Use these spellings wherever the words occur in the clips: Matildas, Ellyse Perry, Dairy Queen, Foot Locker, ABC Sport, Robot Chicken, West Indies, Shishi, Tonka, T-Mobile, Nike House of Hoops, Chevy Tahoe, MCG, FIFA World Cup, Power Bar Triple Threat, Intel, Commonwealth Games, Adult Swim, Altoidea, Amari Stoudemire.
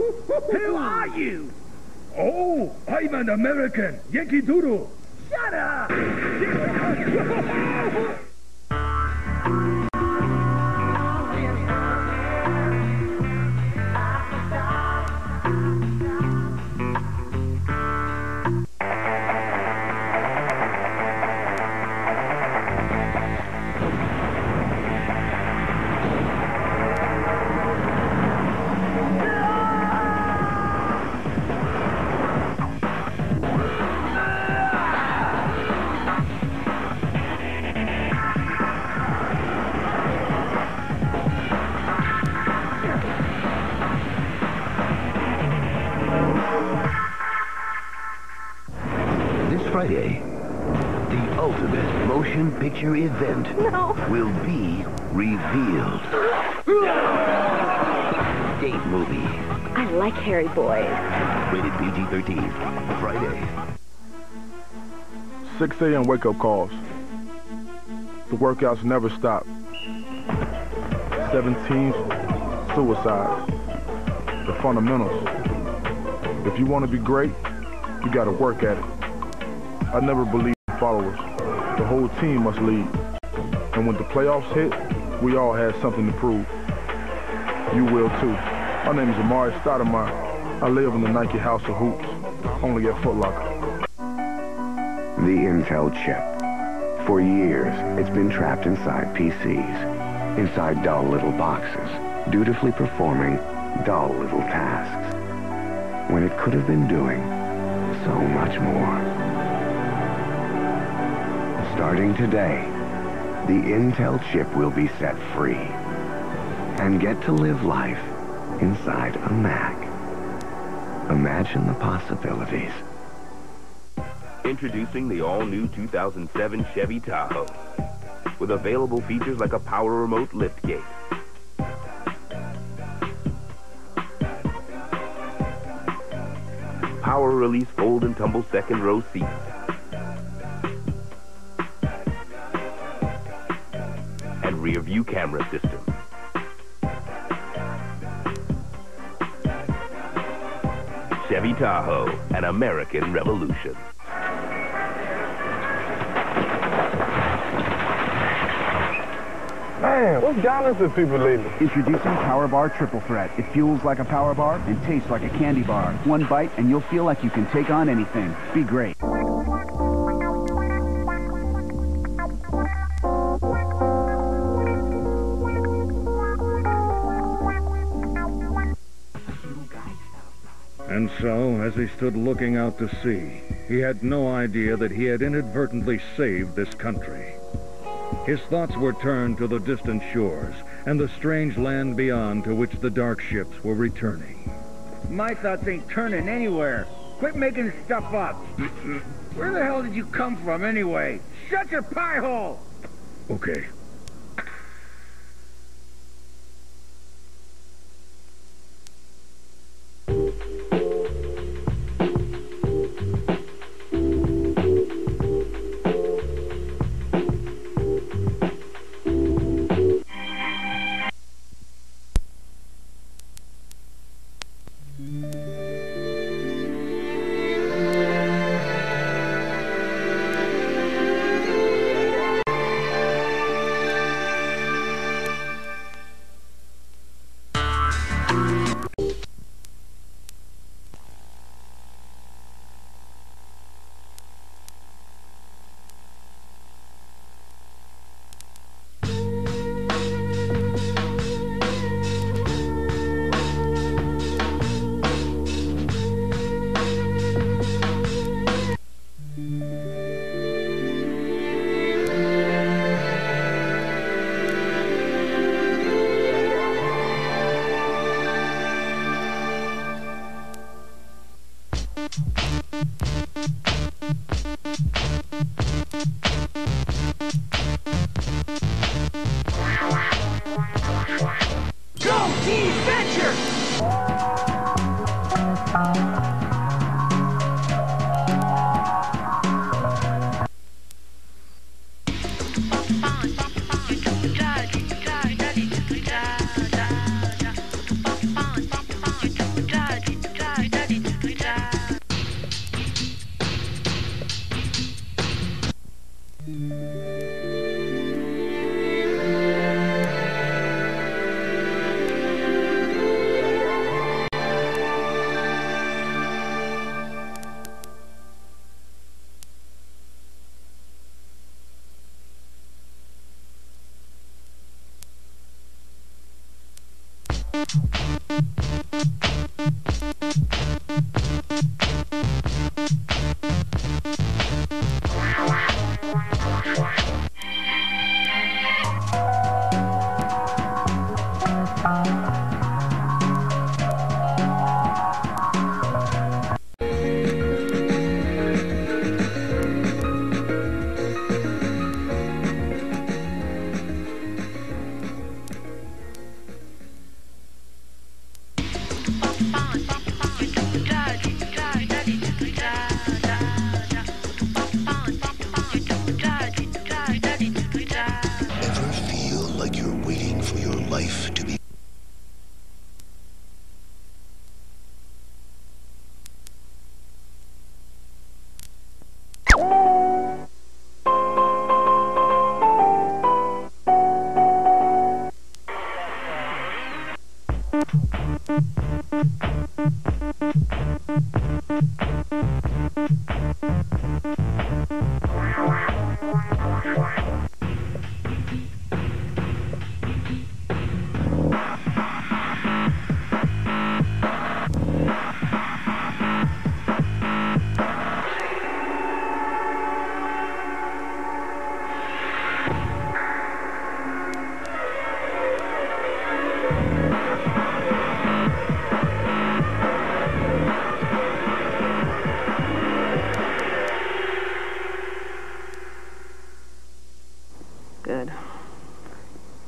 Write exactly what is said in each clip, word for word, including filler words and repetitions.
Who are you? Oh, I'm an American. Yankee Doodle. Shut up! Friday, the ultimate motion picture event no. will be revealed. Date movie. I like hairy boys. Rated P G thirteen. Friday. six A M wake-up calls. The workouts never stop. seventeen suicides. The fundamentals. If you want to be great, you got to work at it. I never believed in followers. The whole team must lead. And when the playoffs hit, we all had something to prove. You will too. My name is Amari Stoudemire. I live in the Nike House of Hoops, only at Foot Locker. The Intel chip. For years, it's been trapped inside P Cs, inside dull little boxes, dutifully performing dull little tasks, when it could have been doing so much more. Starting today, the Intel chip will be set free and get to live life inside a Mac. Imagine the possibilities. Introducing the all-new two thousand seven Chevy Tahoe with available features like a power remote liftgate, power release fold and tumble second row seats, rear view camera system. Chevy Tahoe, an American revolution. Man, what's got into people lately? Introducing Power Bar Triple Threat. It fuels like a power bar and tastes like a candy bar. One bite and you'll feel like you can take on anything. Be great. And so, as he stood looking out to sea, he had no idea that he had inadvertently saved this country. His thoughts were turned to the distant shores and the strange land beyond to which the dark ships were returning. My thoughts ain't turning anywhere. Quit making stuff up. Where the hell did you come from anyway? Shut your pie hole! Okay.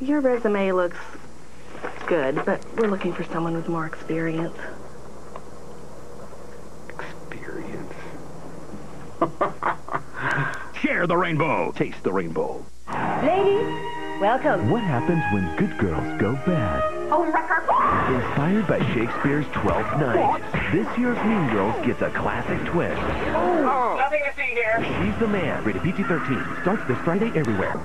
Your resume looks good, but we're looking for someone with more experience. Experience? Share the rainbow. Taste the rainbow. Ladies, welcome. What happens when good girls go bad? Oh, inspired by Shakespeare's Twelfth Night, this year's Mean Girls gets a classic twist. Oh, nothing to see here. She's the Man, rated P G thirteen, starts this Friday everywhere.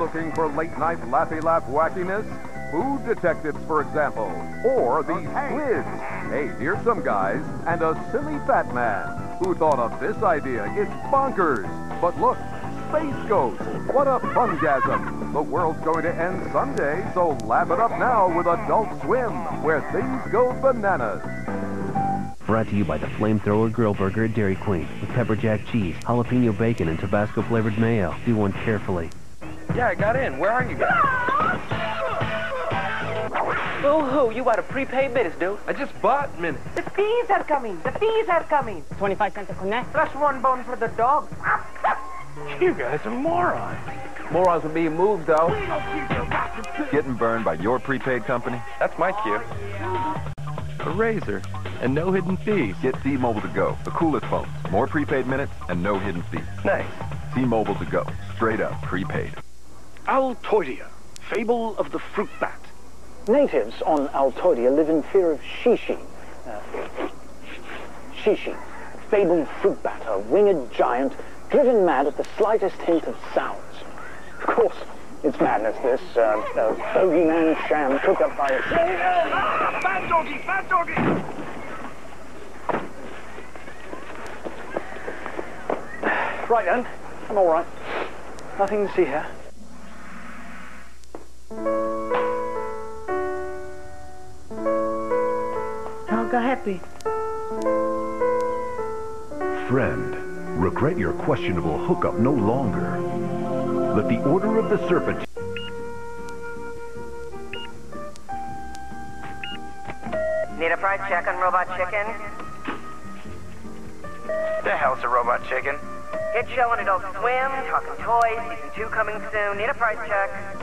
Looking for late-night laffy-laff wackiness? Food Detectives, for example, or these quiz. Hey, here's some guys and a silly fat man. Who thought of this idea? It's bonkers. But look, Space Ghost. What a fungasm. The world's going to end someday, so lap it up now with Adult Swim, where things go bananas. Brought to you by the Flamethrower Grill Burger at Dairy Queen, with pepper jack cheese, jalapeno bacon, and Tabasco-flavored mayo. Do one carefully. Yeah, I got in. Where are you guys? Boo-hoo, you out of prepaid minutes, dude. I just bought minutes. The fees are coming. The fees are coming. twenty-five cents a connect. Plus one bone for the dog. You guys are morons. Morons would be moved, though. Getting burned by your prepaid company? That's my cue. A razor and no hidden fees. Get T-Mobile to go. The coolest phones. More prepaid minutes and no hidden fees. Nice. T-Mobile to go. Straight up prepaid. Altoidea, fable of the fruit bat. Natives on Altoidea live in fear of Shishi. Uh, Shishi, fabled fruit bat, a winged giant driven mad at the slightest hint of sounds. Of course, it's madness, this uh, uh, bogeyman sham cooked up by a... Ah, bad doggy, bad doggy! Right then, I'm all right. Nothing to see here. Tonka happy. Friend, regret your questionable hookup no longer. Let the Order of the Serpent... Need a fried check on Robot Chicken? The hell's a Robot Chicken? Get showing Adult Swim, Talking Toys, Season two coming soon. Need a price check.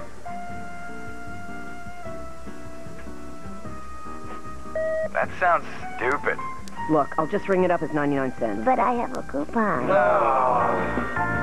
That sounds stupid. Look, I'll just ring it up as ninety-nine cents. But I have a coupon. No.